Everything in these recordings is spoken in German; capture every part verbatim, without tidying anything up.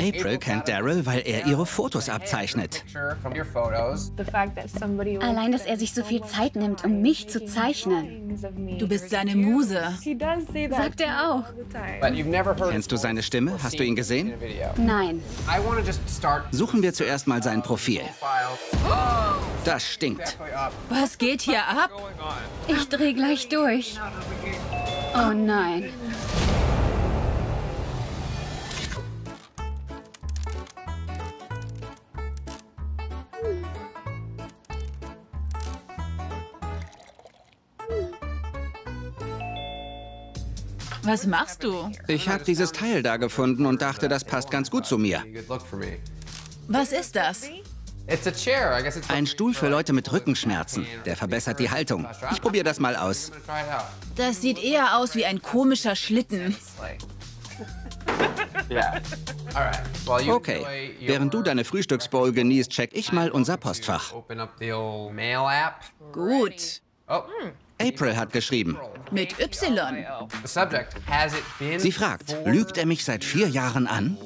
April kennt Daryl, weil er ihre Fotos abzeichnet. Allein, dass er sich so viel Zeit nimmt, um mich zu zeichnen. Du bist seine Muse. Sagt er auch. Kennst du seine Stimme? Hast du ihn gesehen? Nein. Suchen wir zuerst mal sein Profil. Das stinkt. Was geht hier ab? Ich drehe gleich durch. Oh nein. Was machst du? Ich habe dieses Teil da gefunden und dachte, das passt ganz gut zu mir. Was ist das? Ein Stuhl für Leute mit Rückenschmerzen. Der verbessert die Haltung. Ich probiere das mal aus. Das sieht eher aus wie ein komischer Schlitten. Okay, während du deine Frühstücksbowl genießt, check ich mal unser Postfach. Gut. April hat geschrieben. Mit Y. Sie fragt, lügt er mich seit vier Jahren an?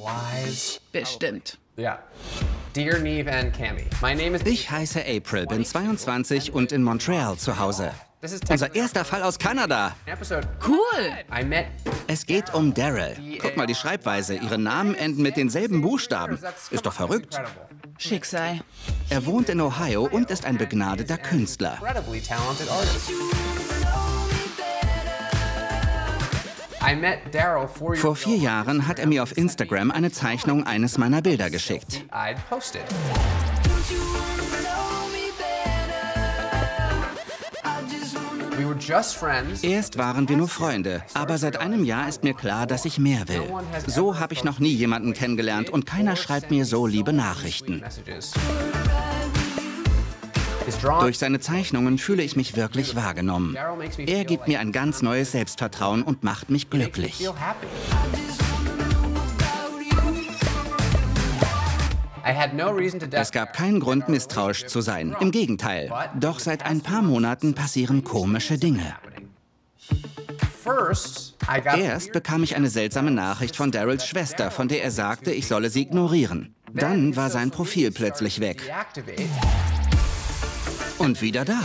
Bestimmt. Ich heiße April, bin zweiundzwanzig und in Montreal zu Hause. Unser erster Fall aus Kanada. Cool. Es geht um Daryl. Guck mal die Schreibweise. Ihre Namen enden mit denselben Buchstaben. Ist doch verrückt. Schicksal. Er wohnt in Ohio und ist ein begnadeter Künstler. Vor vier Jahren hat er mir auf Instagram eine Zeichnung eines meiner Bilder geschickt. Erst waren wir nur Freunde, aber seit einem Jahr ist mir klar, dass ich mehr will. So habe ich noch nie jemanden kennengelernt und keiner schreibt mir so liebe Nachrichten. Durch seine Zeichnungen fühle ich mich wirklich wahrgenommen. Er gibt mir ein ganz neues Selbstvertrauen und macht mich glücklich. Es gab keinen Grund, misstrauisch zu sein. Im Gegenteil. Doch seit ein paar Monaten passieren komische Dinge. Erst bekam ich eine seltsame Nachricht von Daryls Schwester, von der er sagte, ich solle sie ignorieren. Dann war sein Profil plötzlich weg. Und wieder da.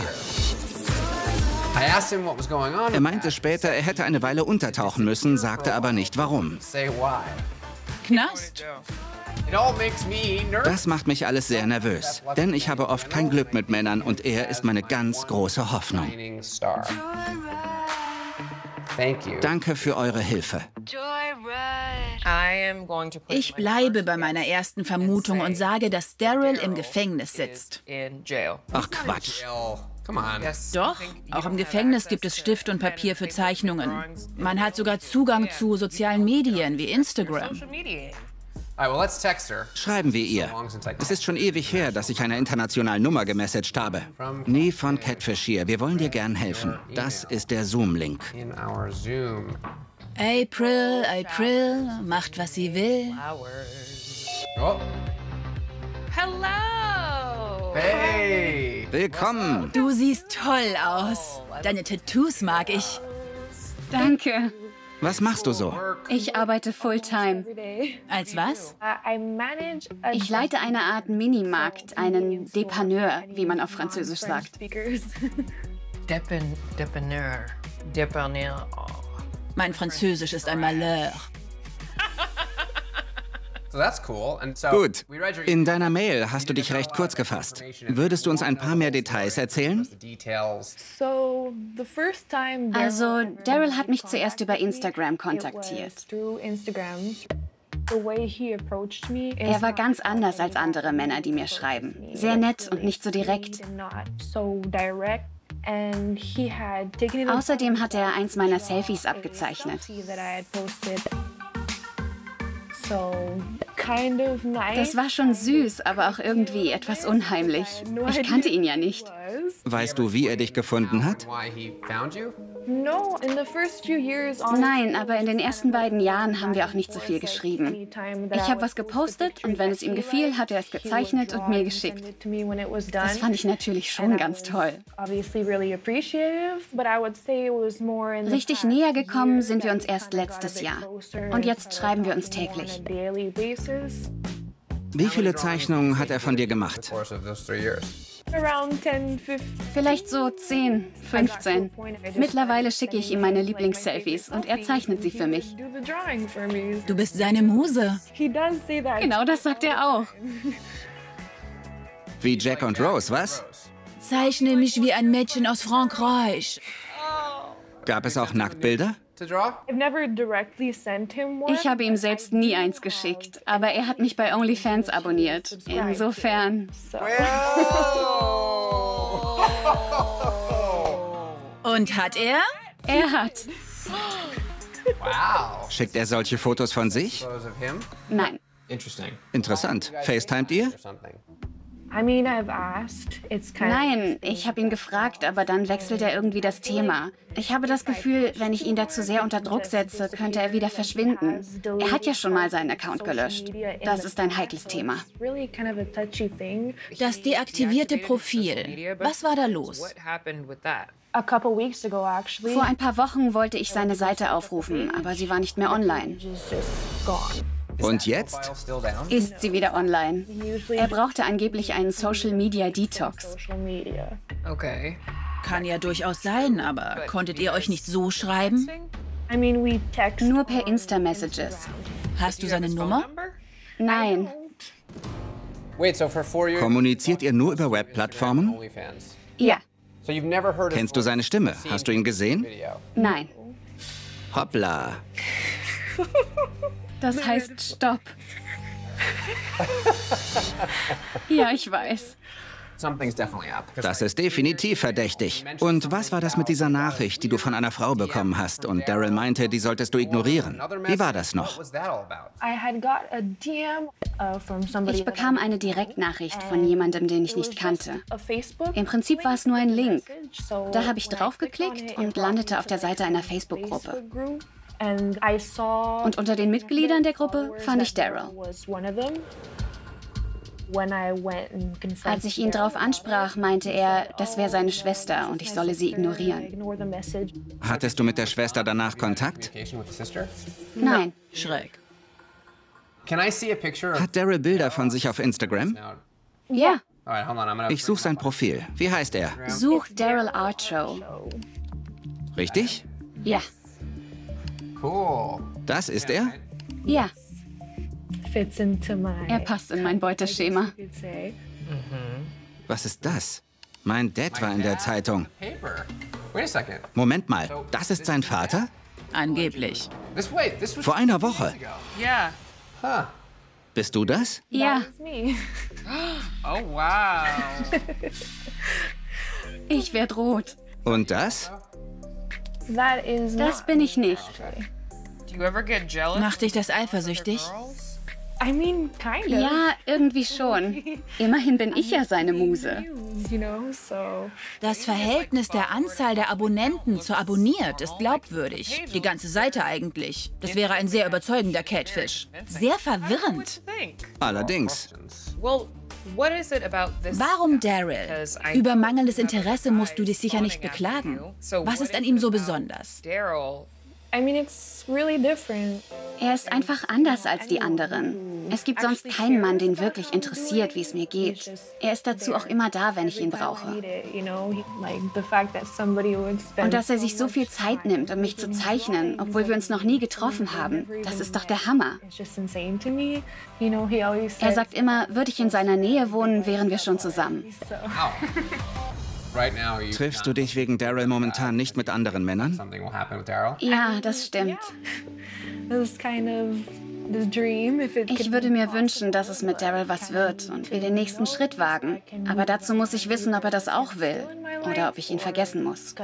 Er meinte später, er hätte eine Weile untertauchen müssen, sagte aber nicht warum. Knast. Das macht mich alles sehr nervös, denn ich habe oft kein Glück mit Männern und er ist meine ganz große Hoffnung. Danke für eure Hilfe. Ich bleibe bei meiner ersten Vermutung und sage, dass Daryl im Gefängnis sitzt. Ach Quatsch. Doch, auch im Gefängnis gibt es Stift und Papier für Zeichnungen. Man hat sogar Zugang zu sozialen Medien wie Instagram. Schreiben wir ihr. Es ist schon ewig her, dass ich einer internationalen Nummer gemessaged habe. Nee, von Catfish hier. Wir wollen dir gern helfen. Das ist der Zoom-Link. April, April, macht, was sie will. Oh. Hello! Hey! Willkommen! Du siehst toll aus. Deine Tattoos mag ich. Danke. Was machst du so? Ich arbeite fulltime. Als was? Ich leite eine Art Minimarkt, einen Dépanneur, wie man auf Französisch sagt. Dépanneur. Dépanneur. Mein Französisch ist ein Malheur. Gut. In deiner Mail hast du dich recht kurz gefasst. Würdest du uns ein paar mehr Details erzählen? Also, Daryl hat mich zuerst über Instagram kontaktiert. Er war ganz anders als andere Männer, die mir schreiben. Sehr nett und nicht so direkt. Außerdem hat er eins meiner Selfies abgezeichnet. Das war schon süß, aber auch irgendwie etwas unheimlich. Ich kannte ihn ja nicht. Weißt du, wie er dich gefunden hat? Nein, aber in den ersten beiden Jahren haben wir auch nicht so viel geschrieben. Ich habe was gepostet und wenn es ihm gefiel, hat er es gezeichnet und mir geschickt. Das fand ich natürlich schon ganz toll. Richtig näher gekommen sind wir uns erst letztes Jahr. Und jetzt schreiben wir uns täglich. Wie viele Zeichnungen hat er von dir gemacht? Vielleicht so zehn, fünfzehn. Mittlerweile schicke ich ihm meine Lieblingsselfies und er zeichnet sie für mich. Du bist seine Muse. Genau das sagt er auch. Wie Jack und Rose, was? Zeichne mich wie ein Mädchen aus Frankreich. Gab es auch Nacktbilder? Ich habe ihm selbst nie eins geschickt, aber er hat mich bei OnlyFans abonniert. Insofern... Und hat er? Er hat. Wow. Schickt er solche Fotos von sich? Nein. Interessant. FaceTimet ihr? Nein, ich habe ihn gefragt, aber dann wechselt er irgendwie das Thema. Ich habe das Gefühl, wenn ich ihn dazu sehr unter Druck setze, könnte er wieder verschwinden. Er hat ja schon mal seinen Account gelöscht. Das ist ein heikles Thema. Das deaktivierte Profil. Was war da los? Vor ein paar Wochen wollte ich seine Seite aufrufen, aber sie war nicht mehr online. Und jetzt ist sie wieder online. Er brauchte angeblich einen Social-Media-Detox. Okay. Kann ja durchaus sein, aber konntet ihr euch nicht so schreiben? Nur per Insta-Messages. Hast du seine Nummer? Nein. Kommuniziert ihr nur über Web-Plattformen? Ja. Kennst du seine Stimme? Hast du ihn gesehen? Nein. Hoppla. Das heißt Stopp. Ja, ich weiß. Das ist definitiv verdächtig. Und was war das mit dieser Nachricht, die du von einer Frau bekommen hast und Daryl meinte, die solltest du ignorieren? Wie war das noch? Ich bekam eine Direktnachricht von jemandem, den ich nicht kannte. Im Prinzip war es nur ein Link. Da habe ich draufgeklickt und landete auf der Seite einer Facebook-Gruppe. Und unter den Mitgliedern der Gruppe fand ich Daryl. Als ich ihn darauf ansprach, meinte er, das wäre seine Schwester und ich solle sie ignorieren. Hattest du mit der Schwester danach Kontakt? Nein. Schräg. Hat Daryl Bilder von sich auf Instagram? Ja. Ich suche sein Profil. Wie heißt er? Such Daryl Archo. Richtig? Ja. Cool. Das ist er? Ja. Er passt in mein Beuteschema. Was ist das? Mein Dad war in der Zeitung. Moment mal, das ist sein Vater? Angeblich. Vor einer Woche. Ja. Bist du das? Ja. Oh, wow. Ich werde rot. Und das? Das bin ich nicht. Macht dich das eifersüchtig? Ja, irgendwie schon. Immerhin bin ich ja seine Muse. Das Verhältnis der Anzahl der Abonnenten zu abonniert ist glaubwürdig. Die ganze Seite eigentlich. Das wäre ein sehr überzeugender Catfish. Sehr verwirrend. Allerdings. Warum Daryl? Über mangelndes Interesse musst du dich sicher nicht beklagen. Was ist an ihm so besonders? Er ist einfach anders als die anderen. Es gibt sonst keinen Mann, den wirklich interessiert, wie es mir geht. Er ist dazu auch immer da, wenn ich ihn brauche. Und dass er sich so viel Zeit nimmt, um mich zu zeichnen, obwohl wir uns noch nie getroffen haben, das ist doch der Hammer. Er sagt immer, würde ich in seiner Nähe wohnen, wären wir schon zusammen. Triffst du dich wegen Daryl momentan nicht mit anderen Männern? Ja, das stimmt. Ich würde mir wünschen, dass es mit Daryl was wird und wir den nächsten Schritt wagen. Aber dazu muss ich wissen, ob er das auch will oder ob ich ihn vergessen muss.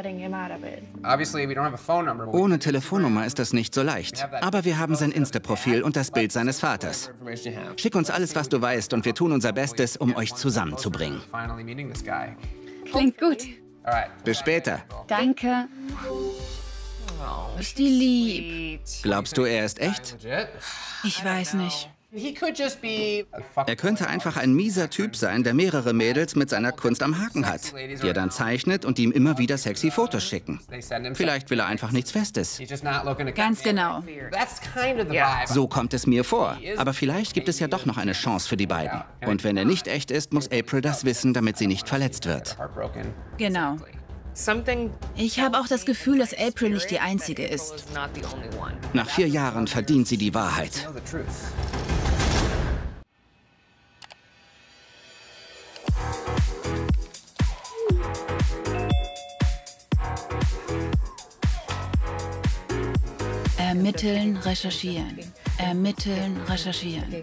Ohne Telefonnummer ist das nicht so leicht. Aber wir haben sein Insta-Profil und das Bild seines Vaters. Schick uns alles, was du weißt, und wir tun unser Bestes, um euch zusammenzubringen. Klingt gut. Bis später. Danke. Ist die lieb. Glaubst du, er ist echt? Ich weiß nicht. Er könnte einfach ein mieser Typ sein, der mehrere Mädels mit seiner Kunst am Haken hat, die er dann zeichnet und die ihm immer wieder sexy Fotos schicken. Vielleicht will er einfach nichts Festes. Ganz genau. Ja. So kommt es mir vor. Aber vielleicht gibt es ja doch noch eine Chance für die beiden. Und wenn er nicht echt ist, muss April das wissen, damit sie nicht verletzt wird. Genau. Ich habe auch das Gefühl, dass April nicht die Einzige ist. Nach vier Jahren verdient sie die Wahrheit. Ermitteln, recherchieren. Ermitteln, recherchieren.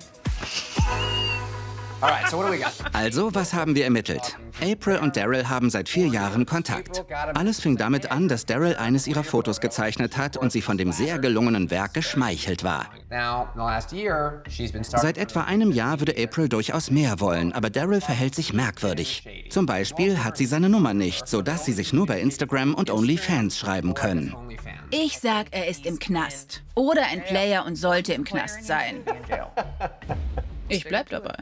Also, was haben wir ermittelt? April und Daryl haben seit vier Jahren Kontakt. Alles fing damit an, dass Daryl eines ihrer Fotos gezeichnet hat und sie von dem sehr gelungenen Werk geschmeichelt war. Seit etwa einem Jahr würde April durchaus mehr wollen, aber Daryl verhält sich merkwürdig. Zum Beispiel hat sie seine Nummer nicht, sodass sie sich nur bei Instagram und OnlyFans schreiben können. Ich sag, er ist im Knast. Oder ein Player und sollte im Knast sein. Ich bleib dabei.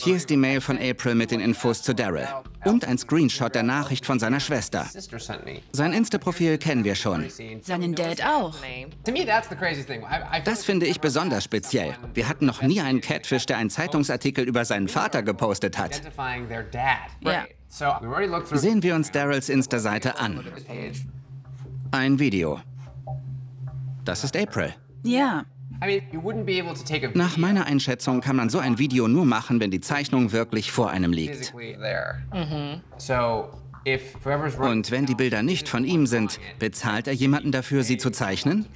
Hier ist die Mail von April mit den Infos zu Daryl. Und ein Screenshot der Nachricht von seiner Schwester. Sein Insta-Profil kennen wir schon. Seinen Dad auch. Das finde ich besonders speziell. Wir hatten noch nie einen Catfish, der einen Zeitungsartikel über seinen Vater gepostet hat. Ja. Sehen wir uns Daryls Insta-Seite an. Ein Video. Das ist April. Ja. Nach meiner Einschätzung kann man so ein Video nur machen, wenn die Zeichnung wirklich vor einem liegt. Mhm. Und wenn die Bilder nicht von ihm sind, bezahlt er jemanden dafür, sie zu zeichnen?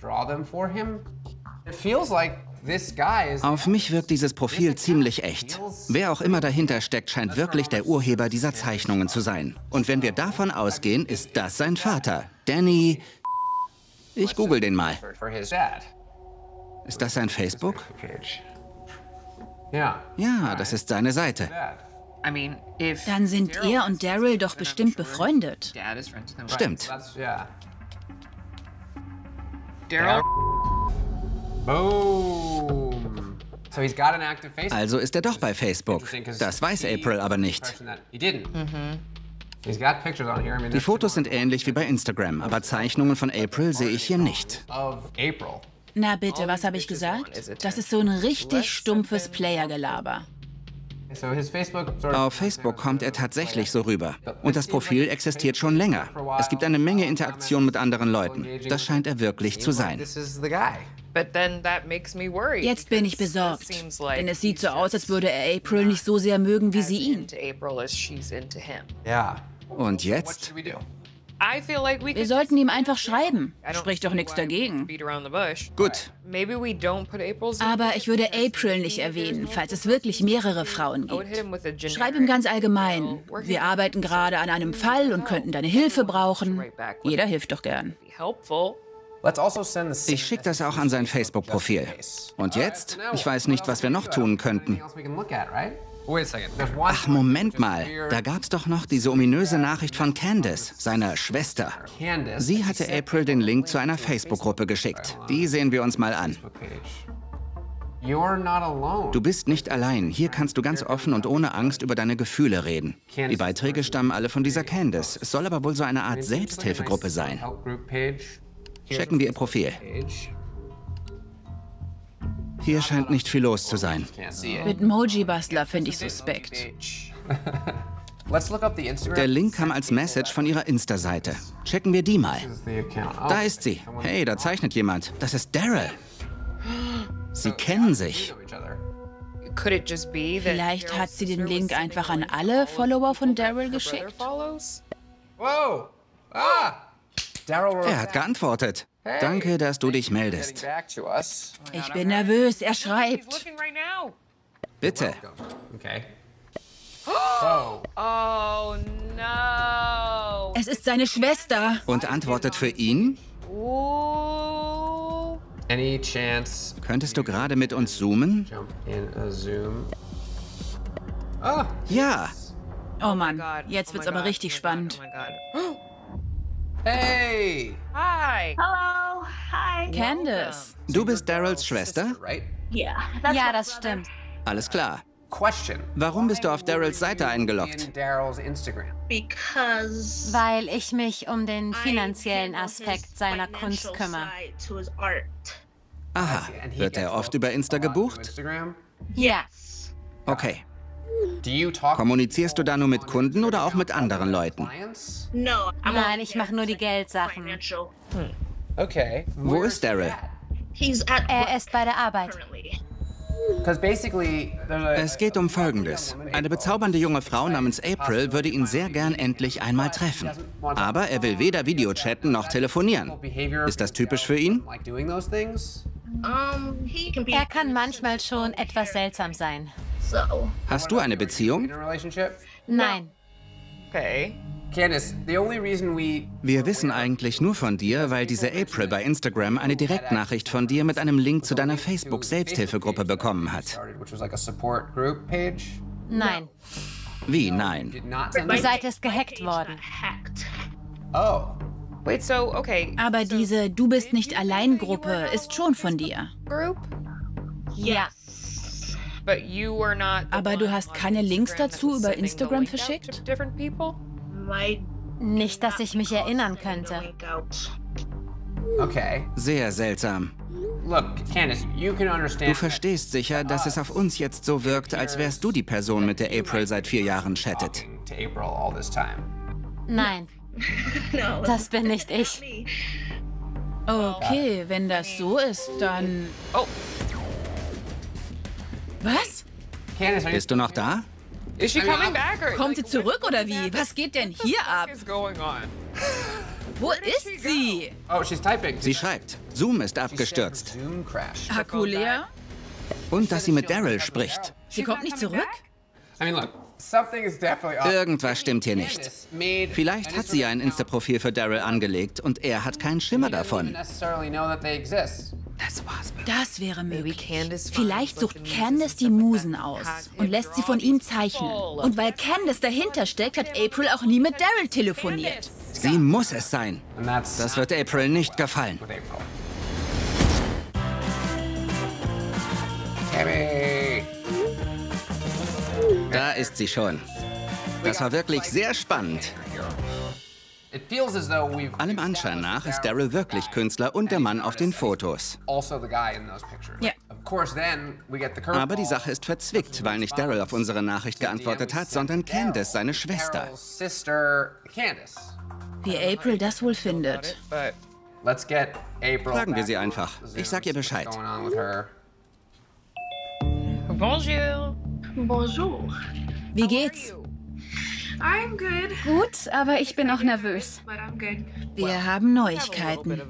Auf mich wirkt dieses Profil ziemlich echt. Wer auch immer dahinter steckt, scheint wirklich der Urheber dieser Zeichnungen zu sein. Und wenn wir davon ausgehen, ist das sein Vater, Danny. Ich google den mal. Ist das sein Facebook? Ja, das ist seine Seite. Dann sind er und Daryl doch bestimmt befreundet. Stimmt. Daryl. Boom. Also ist er doch bei Facebook. Das weiß April aber nicht. Mhm. Die Fotos sind ähnlich wie bei Instagram, aber Zeichnungen von April sehe ich hier nicht. Na bitte, was habe ich gesagt? Das ist so ein richtig stumpfes Player-Gelaber. Auf Facebook kommt er tatsächlich so rüber. Und das Profil existiert schon länger. Es gibt eine Menge Interaktion mit anderen Leuten. Das scheint er wirklich zu sein. Jetzt bin ich besorgt, denn es sieht so aus, als würde er April nicht so sehr mögen, wie sie ihn. Ja. Und jetzt? Wir sollten ihm einfach schreiben. Spricht doch nichts dagegen. Gut. Aber ich würde April nicht erwähnen, falls es wirklich mehrere Frauen gibt. Schreib ihm ganz allgemein. Wir arbeiten gerade an einem Fall und könnten deine Hilfe brauchen. Jeder hilft doch gern. Ich schicke das auch an sein Facebook-Profil. Und jetzt? Ich weiß nicht, was wir noch tun könnten. Ach, Moment mal. Da gab's doch noch diese ominöse Nachricht von Candace, seiner Schwester. Sie hatte April den Link zu einer Facebook-Gruppe geschickt. Die sehen wir uns mal an. Du bist nicht allein. Hier kannst du ganz offen und ohne Angst über deine Gefühle reden. Die Beiträge stammen alle von dieser Candace. Es soll aber wohl so eine Art Selbsthilfegruppe sein. Checken wir ihr Profil. Hier scheint nicht viel los zu sein. Mit Moji-Bastler finde ich suspekt. Der Link kam als Message von ihrer Insta-Seite. Checken wir die mal. Da ist sie. Hey, da zeichnet jemand. Das ist Daryl. Sie kennen sich. Vielleicht hat sie den Link einfach an alle Follower von Daryl geschickt. Wow! Ah! Er hat geantwortet. Danke, dass du dich meldest. Ich bin nervös, er schreibt. Bitte. Oh, no. Es ist seine Schwester. Und antwortet für ihn? Könntest du gerade mit uns zoomen? Ja. Oh Mann, jetzt wird's aber richtig spannend. Hey! Hi! Hallo! Hi! Candace! Du bist Daryls Schwester? Yeah, that's ja, das stimmt. Alles klar. Question. Warum bist du auf Daryls Seite eingeloggt? Because Weil ich mich um den finanziellen Aspekt seiner Kunst kümmere. Aha. Wird er oft über Insta gebucht? Ja. Okay. Kommunizierst du da nur mit Kunden oder auch mit anderen Leuten? Nein, ich mache nur die Geldsachen. Hm. Okay. Wo ist Daryl? Er ist bei der Arbeit. Es geht um Folgendes. Eine bezaubernde junge Frau namens April würde ihn sehr gern endlich einmal treffen. Aber er will weder Videochatten noch telefonieren. Ist das typisch für ihn? Er kann manchmal schon etwas seltsam sein. Hast du eine Beziehung? Nein. Okay. Candace, the only reason we Wir wissen eigentlich nur von dir, weil diese April bei Instagram eine Direktnachricht von dir mit einem Link zu deiner Facebook-Selbsthilfegruppe bekommen hat. Nein. Wie nein? Die Seite ist gehackt worden. Oh. Wait, so, okay. Aber diese Du-bist-nicht-allein-Gruppe ist schon von dir. Ja. Aber du hast keine Links dazu über Instagram verschickt? Nicht, dass ich mich erinnern könnte. Okay. Sehr seltsam. Du verstehst sicher, dass es auf uns jetzt so wirkt, als wärst du die Person, mit der April seit vier Jahren chattet. Nein. Das bin nicht ich. Okay, wenn das so ist, dann... Oh. Was? Bist du noch da? Is she coming back or Kommt sie zurück oder wie? Was geht denn hier ab? Wo ist sie? Oh, she's typing. Sie schreibt, Zoom ist abgestürzt. Akulea? Und dass sie mit Daryl spricht. Sie kommt nicht zurück? Irgendwas stimmt hier nicht. Vielleicht hat sie ja ein Insta-Profil für Daryl angelegt und er hat keinen Schimmer davon. Das wäre möglich. Vielleicht sucht Candace die Musen aus und lässt sie von ihm zeichnen. Und weil Candace dahinter steckt, hat April auch nie mit Daryl telefoniert. Sie muss es sein. Das wird April nicht gefallen. Da ist sie schon. Das war wirklich sehr spannend. Allem Anschein nach ist Daryl wirklich Künstler und der Mann auf den Fotos. Ja. Aber die Sache ist verzwickt, weil nicht Daryl auf unsere Nachricht geantwortet hat, sondern Candace, seine Schwester. Wie April das wohl findet. Fragen wir sie einfach. Ich sag ihr Bescheid. Bonjour. Bonjour. Wie geht's? I'm good. Gut, aber ich bin auch nervös. Wir haben Neuigkeiten.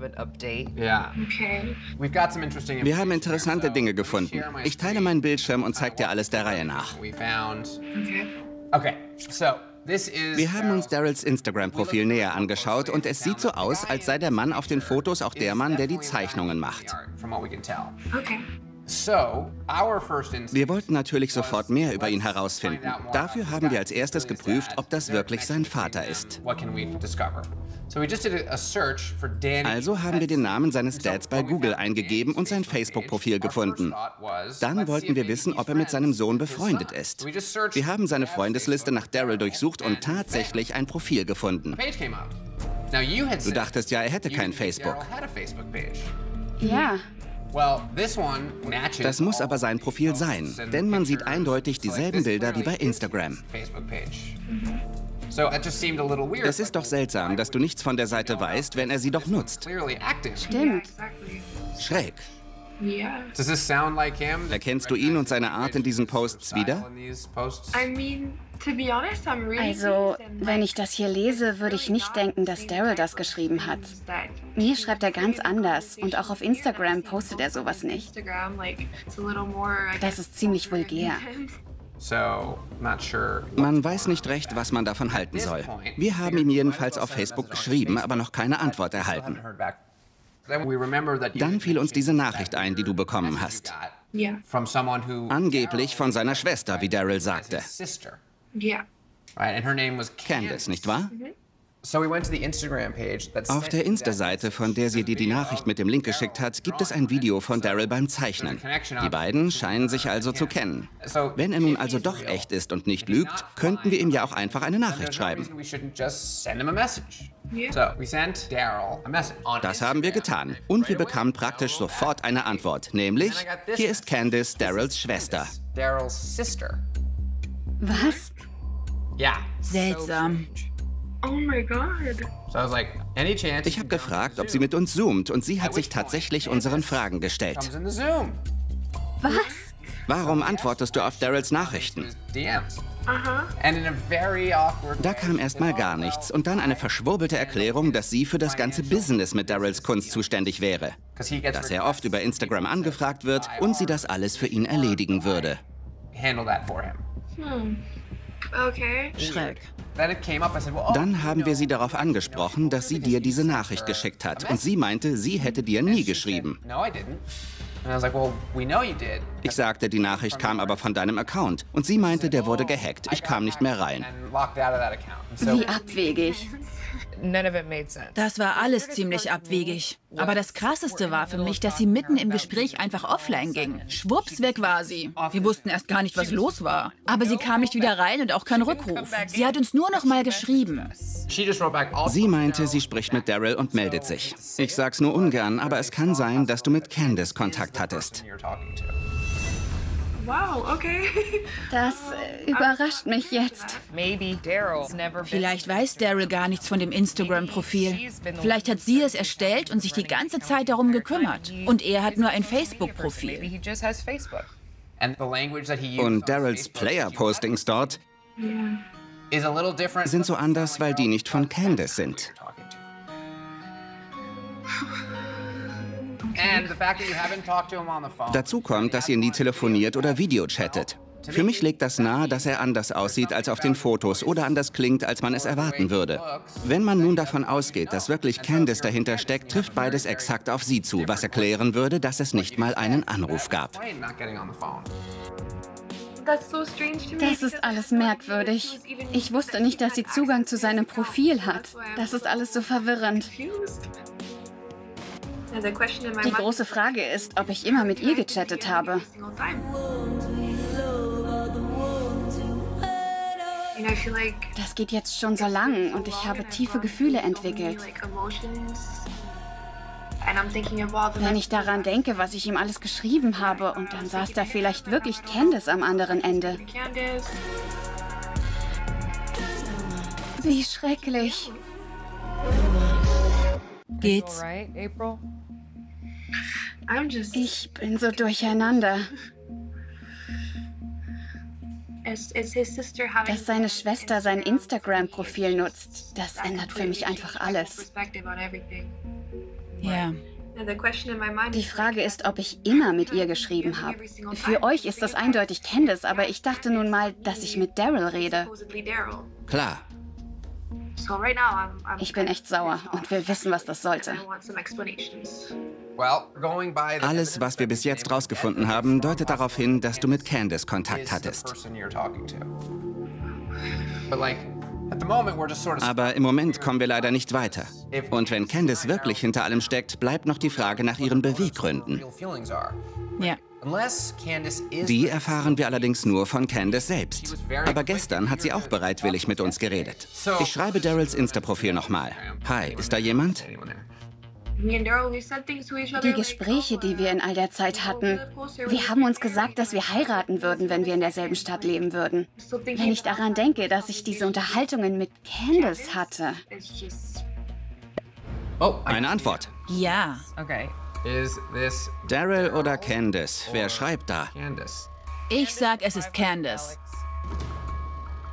Ja. Okay. Wir haben interessante Dinge gefunden. Ich teile meinen Bildschirm und zeige dir alles der Reihe nach. Okay. Wir haben uns Daryls Instagram-Profil näher angeschaut und es sieht so aus, als sei der Mann auf den Fotos auch der Mann, der die Zeichnungen macht. Okay. Wir wollten natürlich sofort mehr über ihn herausfinden. Dafür haben wir als erstes geprüft, ob das wirklich sein Vater ist. Also haben wir den Namen seines Dads bei Google eingegeben und sein Facebook-Profil gefunden. Dann wollten wir wissen, ob er mit seinem Sohn befreundet ist. Wir haben seine Freundesliste nach Daryl durchsucht und tatsächlich ein Profil gefunden. Du dachtest ja, er hätte kein Facebook. Ja. Das muss aber sein Profil sein, denn man sieht eindeutig dieselben Bilder wie bei Instagram. Das ist doch seltsam, dass du nichts von der Seite weißt, wenn er sie doch nutzt. Stimmt. Schräg. Erkennst du ihn und seine Art in diesen Posts wieder? Also, wenn ich das hier lese, würde ich nicht denken, dass Daryl das geschrieben hat. Mir schreibt er ganz anders und auch auf Instagram postet er sowas nicht. Das ist ziemlich vulgär. Man weiß nicht recht, was man davon halten soll. Wir haben ihm jedenfalls auf Facebook geschrieben, aber noch keine Antwort erhalten. Dann fiel uns diese Nachricht ein, die du bekommen hast. Yeah. Angeblich von seiner Schwester, wie Daryl sagte. Yeah. Candace, nicht wahr? Mhm. Auf der Insta-Seite, von der sie dir die Nachricht mit dem Link geschickt hat, gibt es ein Video von Daryl beim Zeichnen. Die beiden scheinen sich also zu kennen. Wenn er nun also doch echt ist und nicht lügt, könnten wir ihm ja auch einfach eine Nachricht schreiben. Das haben wir getan. Und wir bekamen praktisch sofort eine Antwort, nämlich, hier ist Candace, Daryls Schwester. Was? Seltsam. Oh mein Gott. Ich habe gefragt, ob sie mit uns zoomt, und sie hat sich tatsächlich unseren Fragen gestellt. Was? Warum antwortest du auf Daryls Nachrichten? Da kam erstmal gar nichts und dann eine verschwurbelte Erklärung, dass sie für das ganze Business mit Daryls Kunst zuständig wäre. Dass er oft über Instagram angefragt wird und sie das alles für ihn erledigen würde. Hm. Okay. Schräg. Dann haben wir sie darauf angesprochen, dass sie dir diese Nachricht geschickt hat. Und sie meinte, sie hätte dir nie geschrieben. Ich sagte, die Nachricht kam aber von deinem Account. Und sie meinte, der wurde gehackt. Ich kam nicht mehr rein. Wie abwegig. Das war alles ziemlich abwegig. Aber das Krasseste war für mich, dass sie mitten im Gespräch einfach offline ging. Schwupps, weg war sie. Wir wussten erst gar nicht, was los war. Aber sie kam nicht wieder rein und auch kein Rückruf. Sie hat uns nur noch mal geschrieben. Sie meinte, sie spricht mit Daryl und meldet sich. Ich sag's nur ungern, aber es kann sein, dass du mit Candace Kontakt hattest. Wow, okay. Das überrascht mich jetzt. Vielleicht weiß Daryl gar nichts von dem Instagram-Profil. Vielleicht hat sie es erstellt und sich die ganze Zeit darum gekümmert. Und er hat nur ein Facebook-Profil. Und Daryls Player-Postings dort sind so anders, weil die nicht von Candace sind. Dazu kommt, dass ihr nie telefoniert oder Videochattet. Für mich legt das nahe, dass er anders aussieht als auf den Fotos oder anders klingt, als man es erwarten würde. Wenn man nun davon ausgeht, dass wirklich Candace dahinter steckt, trifft beides exakt auf sie zu, was erklären würde, dass es nicht mal einen Anruf gab. Das ist alles merkwürdig. Ich wusste nicht, dass sie Zugang zu seinem Profil hat. Das ist alles so verwirrend. Die große Frage ist, ob ich immer mit ihr gechattet habe. Das geht jetzt schon so lang und ich habe tiefe Gefühle entwickelt. Wenn ich daran denke, was ich ihm alles geschrieben habe, und dann saß da vielleicht wirklich Candace am anderen Ende. Wie schrecklich. Geht's? Ich bin so durcheinander. Dass seine Schwester sein Instagram-Profil nutzt, das ändert für mich einfach alles. Ja. Die Frage ist, ob ich immer mit ihr geschrieben habe. Für euch ist das eindeutig Candace, aber ich dachte nun mal, dass ich mit Daryl rede. Klar. Ich bin echt sauer und will wissen, was das sollte. Alles, was wir bis jetzt rausgefunden haben, deutet darauf hin, dass du mit Candace Kontakt hattest. Aber im Moment kommen wir leider nicht weiter. Und wenn Candace wirklich hinter allem steckt, bleibt noch die Frage nach ihren Beweggründen. Ja. Die erfahren wir allerdings nur von Candace selbst. Aber gestern hat sie auch bereitwillig mit uns geredet. Ich schreibe Daryls Insta-Profil nochmal. Hi, ist da jemand? Die Gespräche, die wir in all der Zeit hatten. Wir haben uns gesagt, dass wir heiraten würden, wenn wir in derselben Stadt leben würden. Wenn ich daran denke, dass ich diese Unterhaltungen mit Candace hatte. Oh, eine Antwort. Ja. Okay. Daryl oder Candace? Wer schreibt da? Ich sag, es ist Candace.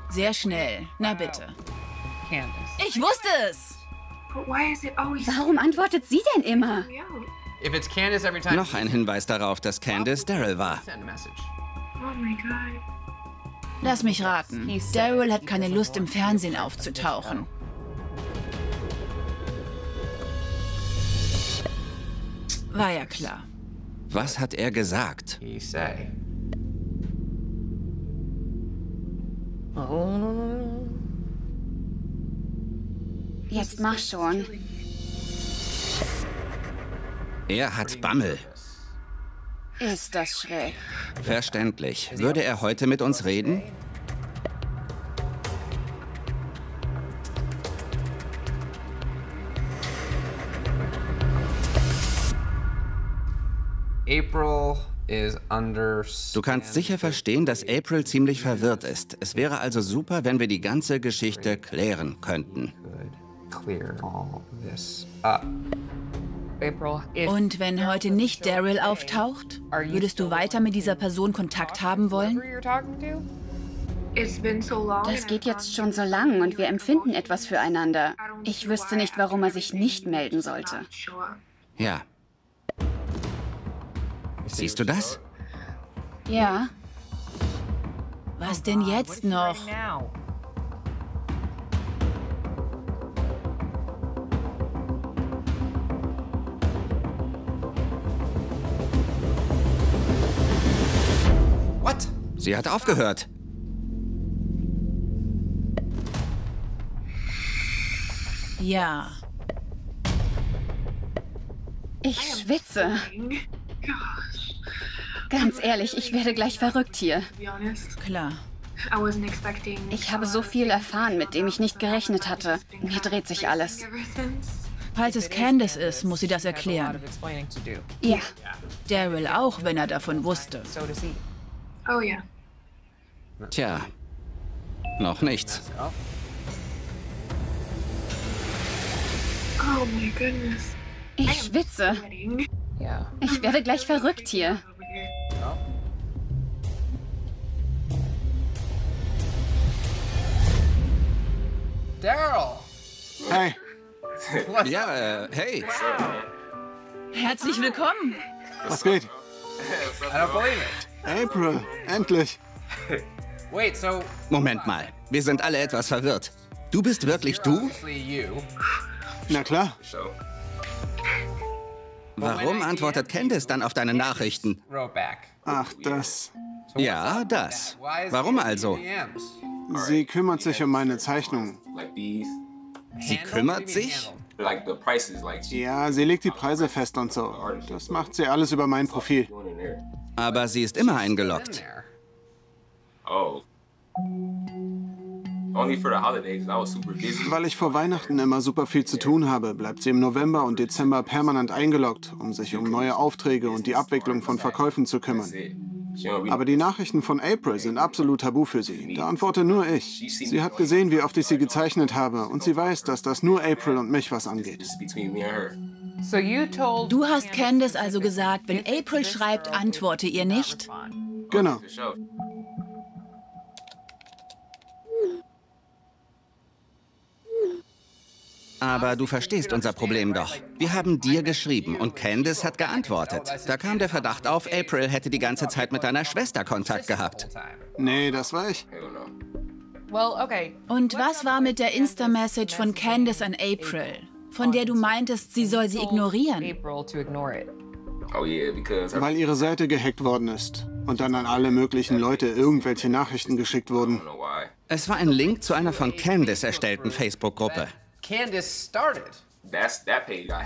Sehr schnell. Na bitte. Ich wusste es! Warum antwortet sie denn immer? Noch ein Hinweis darauf, dass Candace Daryl war. Lass mich raten. Daryl hat keine Lust, im Fernsehen aufzutauchen. War ja klar. Was hat er gesagt? Jetzt mach schon. Er hat Bammel. Ist das schräg. Verständlich. Würde er heute mit uns reden? April. Du kannst sicher verstehen, dass April ziemlich verwirrt ist. Es wäre also super, wenn wir die ganze Geschichte klären könnten. Und wenn heute nicht Daryl auftaucht, würdest du weiter mit dieser Person Kontakt haben wollen? Das geht jetzt schon so lang und wir empfinden etwas füreinander. Ich wüsste nicht, warum er sich nicht melden sollte. Ja. Siehst du das? Ja. Was denn jetzt noch? What? Sie hat aufgehört. Ja. Ich schwitze. Ganz ehrlich, ich werde gleich verrückt hier. Klar. Ich habe so viel erfahren, mit dem ich nicht gerechnet hatte. Mir dreht sich alles. Falls es Candace ist, muss sie das erklären. Ja. Daryl auch, wenn er davon wusste. Oh ja. Tja, noch nichts. Oh my goodness. Ich schwitze. Ich werde gleich verrückt hier. Daryl! Hey! Ja, äh, hey! Herzlich willkommen! Was geht? April, endlich! Moment mal, wir sind alle etwas verwirrt. Du bist wirklich du? Na klar. Warum antwortet Candace dann auf deine Nachrichten? Ach, das. Ja, das. Warum also? Sie kümmert sich um meine Zeichnungen. Sie kümmert sich? Ja, sie legt die Preise fest und so. Das macht sie alles über mein Profil. Aber sie ist immer eingeloggt. Oh. Weil ich vor Weihnachten immer super viel zu tun habe, bleibt sie im November und Dezember permanent eingeloggt, um sich um neue Aufträge und die Abwicklung von Verkäufen zu kümmern. Aber die Nachrichten von April sind absolut tabu für sie. Da antworte nur ich. Sie hat gesehen, wie oft ich sie gezeichnet habe, und sie weiß, dass das nur April und mich was angeht. Du hast Candace also gesagt, wenn April schreibt, antworte ihr nicht? Genau. Aber du verstehst unser Problem doch. Wir haben dir geschrieben und Candace hat geantwortet. Da kam der Verdacht auf, April hätte die ganze Zeit mit deiner Schwester Kontakt gehabt. Nee, das war ich. Und was war mit der Insta-Message von Candace an April, von der du meintest, sie soll sie ignorieren? Weil ihre Seite gehackt worden ist und dann an alle möglichen Leute irgendwelche Nachrichten geschickt wurden. Es war ein Link zu einer von Candace erstellten Facebook-Gruppe.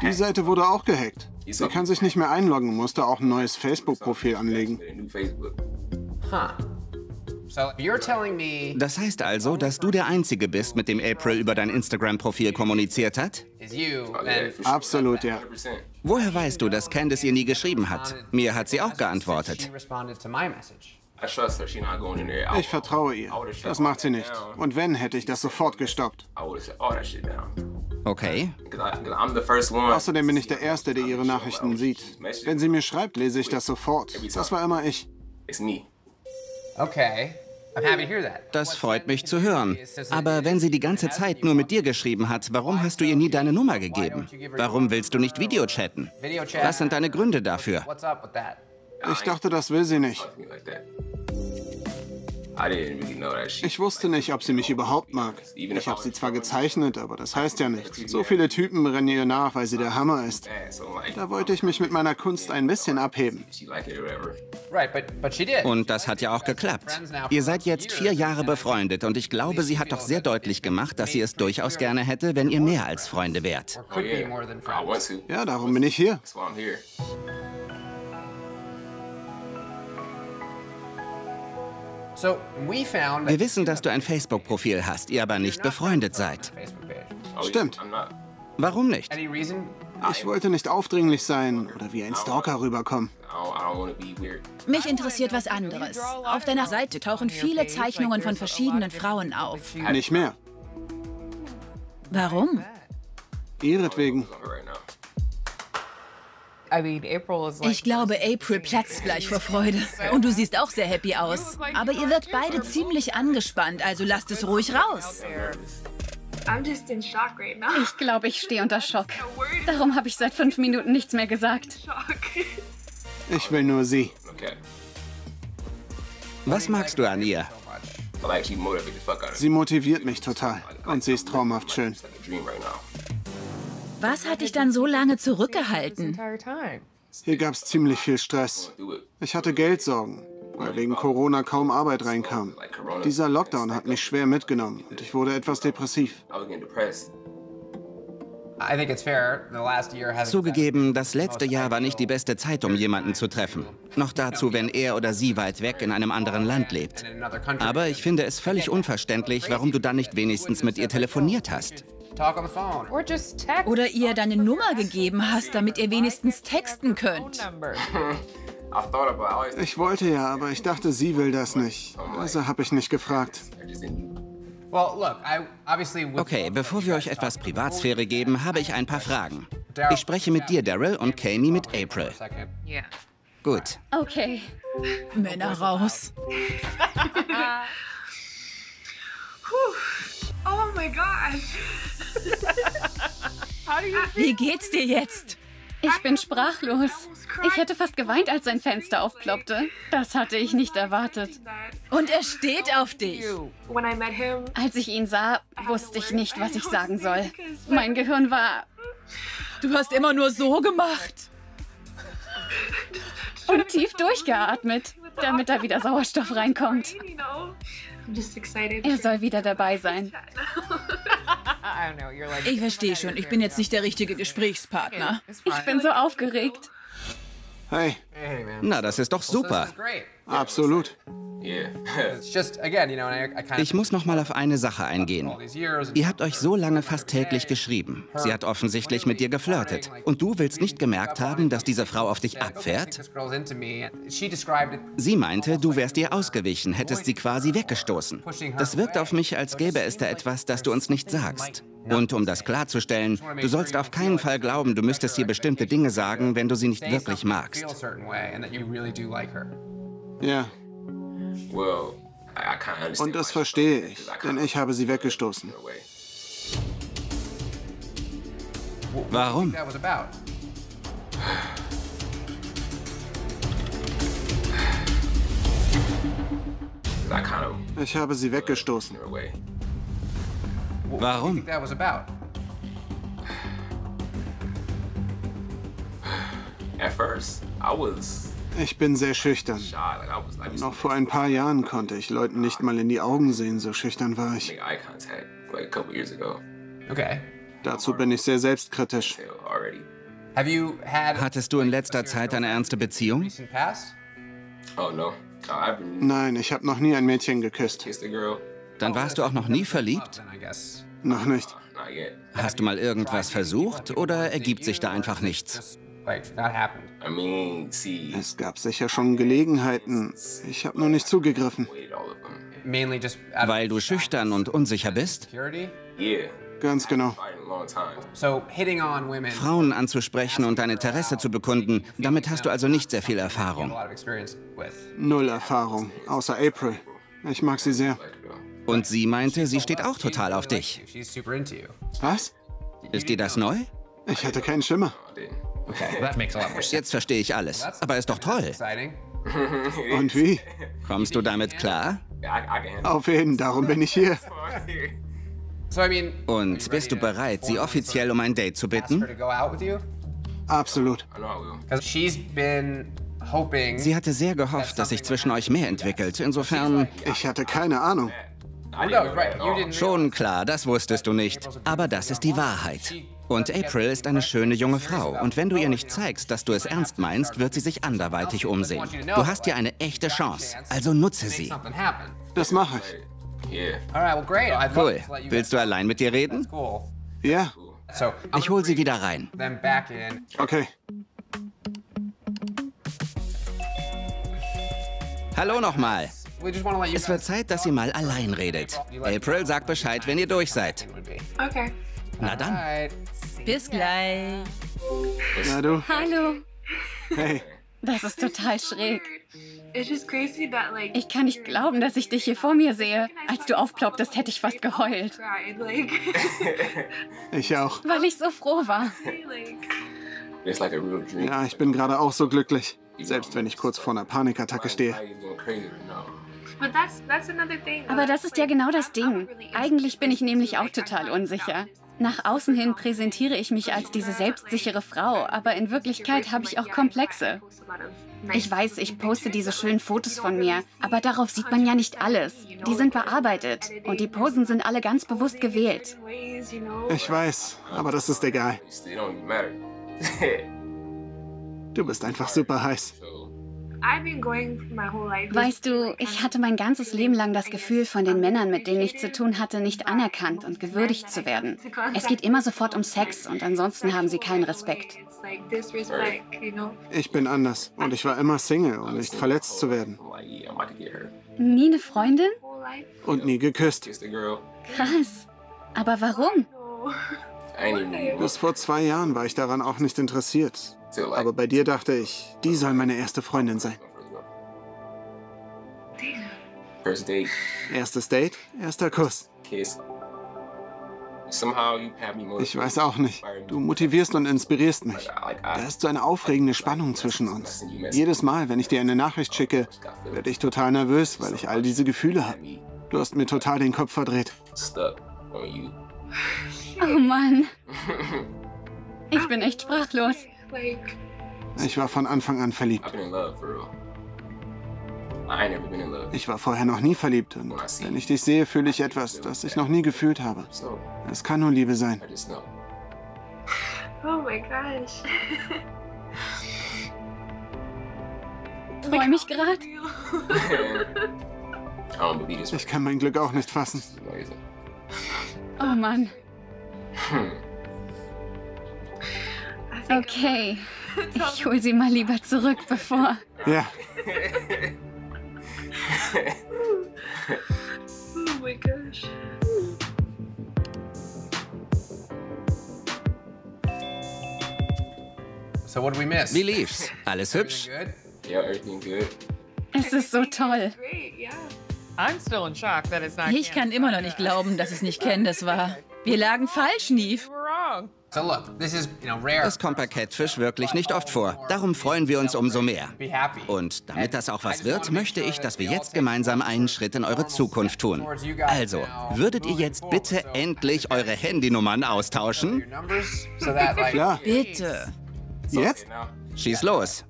Die Seite wurde auch gehackt. Sie kann sich nicht mehr einloggen, musste auch ein neues Facebook-Profil anlegen. Das heißt also, dass du der Einzige bist, mit dem April über dein Instagram-Profil kommuniziert hat? Absolut, ja. Woher weißt du, dass Candace ihr nie geschrieben hat? Mir hat sie auch geantwortet. Ich vertraue ihr. Das macht sie nicht. Und wenn, hätte ich das sofort gestoppt. Okay. Außerdem bin ich der Erste, der ihre Nachrichten sieht. Wenn sie mir schreibt, lese ich das sofort. Das war immer ich. Okay. Das freut mich zu hören. Aber wenn sie die ganze Zeit nur mit dir geschrieben hat, warum hast du ihr nie deine Nummer gegeben? Warum willst du nicht Videochatten? Was sind deine Gründe dafür? Ich dachte, das will sie nicht. Ich wusste nicht, ob sie mich überhaupt mag. Ich habe sie zwar gezeichnet, aber das heißt ja nichts. So viele Typen rennen ihr nach, weil sie der Hammer ist. Da wollte ich mich mit meiner Kunst ein bisschen abheben. Und das hat ja auch geklappt. Ihr seid jetzt vier Jahre befreundet und ich glaube, sie hat doch sehr deutlich gemacht, dass sie es durchaus gerne hätte, wenn ihr mehr als Freunde wärt. Ja, darum bin ich hier. Wir wissen, dass du ein Facebook-Profil hast, ihr aber nicht befreundet seid. Stimmt. Warum nicht? Ich wollte nicht aufdringlich sein oder wie ein Stalker rüberkommen. Mich interessiert was anderes. Auf deiner Seite tauchen viele Zeichnungen von verschiedenen Frauen auf. Nicht mehr. Warum? Ihretwegen. Ich glaube, April platzt gleich vor Freude. Und du siehst auch sehr happy aus. Aber ihr wirkt beide ziemlich angespannt, also lasst es ruhig raus. Ich glaube, ich stehe unter Schock. Darum habe ich seit fünf Minuten nichts mehr gesagt. Ich will nur sie. Was magst du an ihr? Sie motiviert mich total. Und sie ist traumhaft schön. Was hat dich dann so lange zurückgehalten? Hier gab es ziemlich viel Stress. Ich hatte Geldsorgen, weil wegen Corona kaum Arbeit reinkam. Dieser Lockdown hat mich schwer mitgenommen und ich wurde etwas depressiv. Zugegeben, das letzte Jahr war nicht die beste Zeit, um jemanden zu treffen. Noch dazu, wenn er oder sie weit weg in einem anderen Land lebt. Aber ich finde es völlig unverständlich, warum du dann nicht wenigstens mit ihr telefoniert hast. Oder ihr deine Nummer gegeben hast, damit ihr wenigstens texten könnt. Ich wollte ja, aber ich dachte, sie will das nicht. Also habe ich nicht gefragt. Okay, bevor wir euch etwas Privatsphäre geben, habe ich ein paar Fragen. Ich spreche mit dir, Daryl, und Kami mit April. Gut. Okay. Männer raus. Oh mein Gott! Wie geht's dir jetzt? Ich bin sprachlos. Ich hätte fast geweint, als sein Fenster aufploppte. Das hatte ich nicht erwartet. Und er steht auf dich. Als ich ihn sah, wusste ich nicht, was ich sagen soll. Mein Gehirn war... Du hast immer nur so gemacht. Und tief durchgeatmet, damit da wieder Sauerstoff reinkommt. Er soll wieder dabei sein. Ich verstehe schon, ich bin jetzt nicht der richtige Gesprächspartner. Ich bin so aufgeregt. Hey. Na, das ist doch super. Absolut. Ich muss noch mal auf eine Sache eingehen. Ihr habt euch so lange fast täglich geschrieben. Sie hat offensichtlich mit dir geflirtet. Und du willst nicht gemerkt haben, dass diese Frau auf dich abfährt? Sie meinte, du wärst ihr ausgewichen, hättest sie quasi weggestoßen. Das wirkt auf mich, als gäbe es da etwas, das du uns nicht sagst. Und um das klarzustellen, du sollst auf keinen Fall glauben, du müsstest ihr bestimmte Dinge sagen, wenn du sie nicht wirklich magst. Ja. Und das verstehe ich, denn ich habe sie weggestoßen. Warum? Ich habe sie weggestoßen. Warum? Ich bin sehr schüchtern. Noch vor ein paar Jahren konnte ich Leuten nicht mal in die Augen sehen, so schüchtern war ich. Okay. Dazu bin ich sehr selbstkritisch. Hattest du in letzter Zeit eine ernste Beziehung? Nein, ich habe noch nie ein Mädchen geküsst. Dann warst du auch noch nie verliebt? Noch nicht. Hast du mal irgendwas versucht oder ergibt sich da einfach nichts? Es gab sicher schon Gelegenheiten. Ich habe nur nicht zugegriffen. Weil du schüchtern und unsicher bist? Ganz genau. Frauen anzusprechen und dein Interesse zu bekunden, damit hast du also nicht sehr viel Erfahrung. Null Erfahrung, außer April. Ich mag sie sehr. Und sie meinte, sie steht auch total auf dich. Was? Ist dir das neu? Ich hatte keinen Schimmer. Jetzt verstehe ich alles. Aber ist doch toll. Und wie? Kommst du damit klar? Auf hin, darum bin ich hier. Und bist du bereit, sie offiziell um ein Date zu bitten? Absolut. Sie hatte sehr gehofft, dass sich zwischen euch mehr entwickelt. Insofern... Ich hatte keine Ahnung. Schon klar, das wusstest du nicht. Aber das ist die Wahrheit. Und April ist eine schöne junge Frau. Und wenn du ihr nicht zeigst, dass du es ernst meinst, wird sie sich anderweitig umsehen. Du hast hier eine echte Chance. Also nutze sie. Das mache ich. Cool. Willst du allein mit dir reden? Ja. Ich hole sie wieder rein. Okay. Hallo nochmal. Es wird Zeit, dass ihr mal allein redet. April, sagt Bescheid, wenn ihr durch seid. Okay. Na dann. Bis gleich. Na du. Hallo. Hey. Das ist total schräg. Ich kann nicht glauben, dass ich dich hier vor mir sehe. Als du aufplopptest, hätte ich fast geheult. Ich auch. Weil ich so froh war. Ja, ich bin gerade auch so glücklich. Selbst wenn ich kurz vor einer Panikattacke stehe. Aber das ist ja genau das Ding. Eigentlich bin ich nämlich auch total unsicher. Nach außen hin präsentiere ich mich als diese selbstsichere Frau, aber in Wirklichkeit habe ich auch Komplexe. Ich weiß, ich poste diese schönen Fotos von mir, aber darauf sieht man ja nicht alles. Die sind bearbeitet und die Posen sind alle ganz bewusst gewählt. Ich weiß, aber das ist egal. Du bist einfach super heiß. Weißt du, ich hatte mein ganzes Leben lang das Gefühl, von den Männern, mit denen ich zu tun hatte, nicht anerkannt und gewürdigt zu werden. Es geht immer sofort um Sex und ansonsten haben sie keinen Respekt. Ich bin anders und ich war immer Single, um nicht verletzt zu werden. Nie eine Freundin? Und nie geküsst. Krass. Aber warum? Bis vor zwei Jahren war ich daran auch nicht interessiert. Aber bei dir dachte ich, die soll meine erste Freundin sein. Erstes Date, erster Kuss. Ich weiß auch nicht. Du motivierst und inspirierst mich. Da ist so eine aufregende Spannung zwischen uns. Jedes Mal, wenn ich dir eine Nachricht schicke, werde ich total nervös, weil ich all diese Gefühle habe. Du hast mir total den Kopf verdreht. Oh Mann. Ich bin echt sprachlos. Ich war von Anfang an verliebt. Ich war vorher noch nie verliebt und wenn ich dich sehe, fühle ich etwas, das ich noch nie gefühlt habe. Es kann nur Liebe sein. Oh mein Gott. Träum ich gerade? Ich kann mein Glück auch nicht fassen. Oh Mann. Okay, ich hol sie mal lieber zurück, bevor... Ja. Oh mein Gott. Wie lief's? Alles hübsch? Es ist so toll. Ich kann immer noch nicht glauben, dass es nicht Candace war. Wir lagen falsch, Neve. Das kommt bei Catfish wirklich nicht oft vor. Darum freuen wir uns umso mehr. Und damit das auch was wird, möchte ich, dass wir jetzt gemeinsam einen Schritt in eure Zukunft tun. Also, würdet ihr jetzt bitte endlich eure Handynummern austauschen? Klar. Bitte. Jetzt? Schieß los.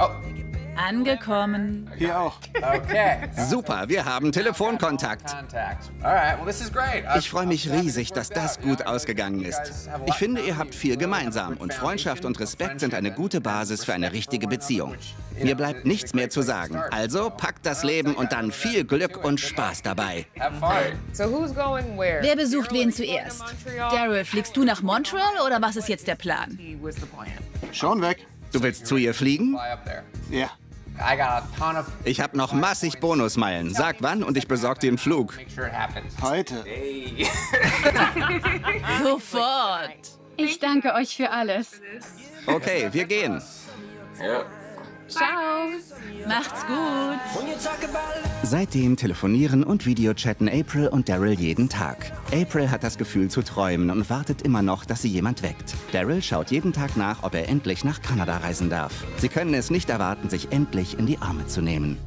Oh. Angekommen. Hier auch. Okay. Super, wir haben Telefonkontakt. Ich freue mich riesig, dass das gut ausgegangen ist. Ich finde, ihr habt viel gemeinsam und Freundschaft und Respekt sind eine gute Basis für eine richtige Beziehung. Mir bleibt nichts mehr zu sagen. Also packt das Leben und dann viel Glück und Spaß dabei. Wer besucht wen zuerst? Daryl, fliegst du nach Montreal oder was ist jetzt der Plan? Schon weg. Du willst zu ihr fliegen? Ja. Ich habe noch massig Bonusmeilen. Sag wann und ich besorge dir einen Flug. Heute. Sofort. Ich danke euch für alles. Okay, wir gehen. Ciao. Macht's gut. Seitdem telefonieren und Videochatten April und Daryl jeden Tag. April hat das Gefühl zu träumen und wartet immer noch, dass sie jemand weckt. Daryl schaut jeden Tag nach, ob er endlich nach Kanada reisen darf. Sie können es nicht erwarten, sich endlich in die Arme zu nehmen.